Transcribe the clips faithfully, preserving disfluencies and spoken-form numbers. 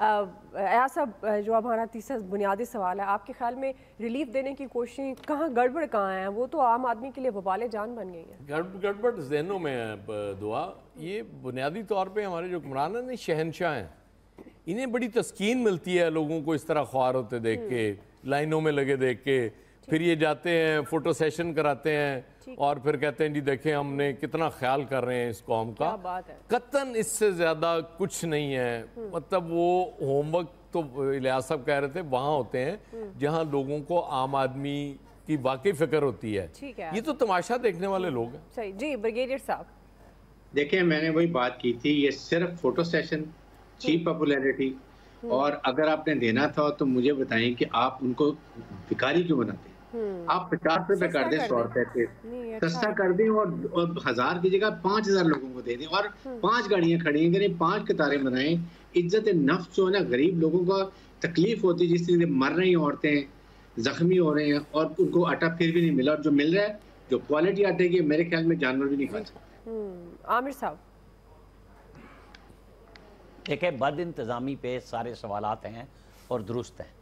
ऐसा जो हमारा तीसरा बुनियादी सवाल है, आपके ख्याल में रिलीफ देने की कोशिश कहाँ गड़बड़ कहाँ है? वो तो आम आदमी के लिए वबाले जान बन गई है। गड़बड़ गड़बड़ जहनों में है दुआ। ये बुनियादी तौर पे हमारे जो हुक्मरान हैं शहनशाह हैं, इन्हें बड़ी तस्कीन मिलती है लोगों को इस तरह ख्वार होते देख के, लाइनों में लगे देख के। फिर ये जाते हैं फोटो सेशन कराते हैं और फिर कहते हैं जी देखें हमने कितना ख्याल कर रहे हैं इस कौम का। कतन इससे ज़्यादा कुछ नहीं है। मतलब वो होमवर्क तो इलियास साहब कह रहे थे वहाँ होते हैं जहाँ लोगों को आम आदमी की वाकई फिक्र होती है। ये तो तमाशा देखने वाले लोग हैं। सही जी ब्रिगेडियर साहब। देखिए मैंने वही बात की थी, ये सिर्फ फोटो सेशन, चीप पॉपुलैरिटी, और अगर आपने देना था तो मुझे बताएं कि आप उनको भिखारी क्यों बनाते हैं? आप पचास रुपए कर दें, सौ रुपए पे सस्ता कर दें और, और हजार की जगह पाँच हजार लोगों को दे दें और पांच गाड़ियां खड़ी हैं, करें पांच कतारें बनाएं। इज्जत नफ्स जो है ना, गरीब लोगों का तकलीफ होती है, जिससे मर रही औरतें जख्मी हो रहे हैं और उनको आटा फिर भी नहीं मिला, और जो मिल रहा है जो क्वालिटी आटे की मेरे ख्याल में जानवर भी नहीं खा सकते। आमिर साहब। ठीक है, बद इंतज़ामी पे सारे सवालात हैं और दुरुस्त हैं,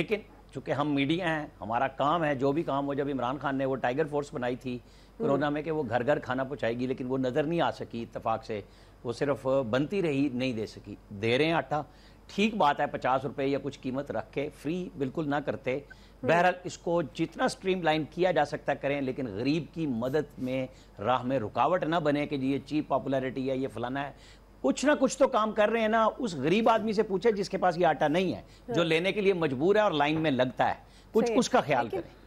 लेकिन चूँकि हम मीडिया हैं, हमारा काम है जो भी काम हो। जब इमरान खान ने वो टाइगर फोर्स बनाई थी कोरोना में कि वो घर घर खाना पहुँचाएगी, लेकिन वो नज़र नहीं आ सकी इत्तेफाक से, वो सिर्फ बनती रही, नहीं दे सकी। दे रहे हैं आटा, ठीक बात है, पचास रुपये या कुछ कीमत रख के, फ्री बिल्कुल ना करते। बहरहाल इसको जितना स्ट्रीमलाइन किया जा सकता करें, लेकिन गरीब की मदद में राह में रुकावट ना बने कि ये चीप पॉपुलैरिटी है, ये फलाना है। कुछ ना कुछ तो काम कर रहे हैं ना। उस गरीब आदमी से पूछे जिसके पास ये आटा नहीं है, जो लेने के लिए मजबूर है और लाइन में लगता है, कुछ उसका ख्याल करें।